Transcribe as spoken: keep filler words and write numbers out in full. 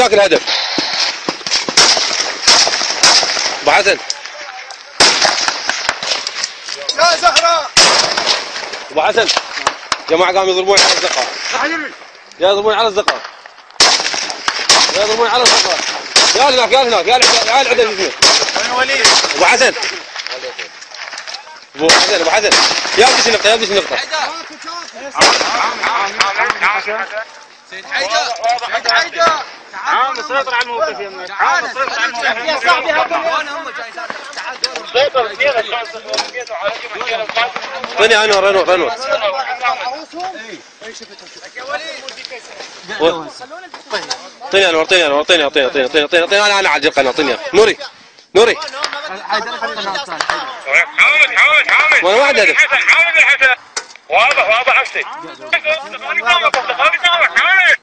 ذاك الهدف. ابو حسن يا زهره. ابو حسن جماعه قاموا يضربون على الزقه. يا يضربون على الزقه. يا يضربون على الزقه. يا هناك يا هناك يا العدل الاثنين. ابو حسن ابو حسن ابو حسن يا بديش النقطه يا بديش النقطه. سيد حيدر سيد حيدر تعال مسيطر على الموقف يمنا. تعال مسيطر على الموقف يا صاحبي. هذول هم جايين تعال مسيطر كثير عشان بيته على جماعه القاسم. ثاني انور انور انور اي شفتها شفت يا وليد. اعطيني انور اعطيني انور اعطيني اعطيني اعطيني اعطيني اعطيني اعطيني انا انا عجل قناه اعطيني نوري نوري. حاول حاول حاول وانا واحد هدف. حاول الحسن واضح واضح عكسي.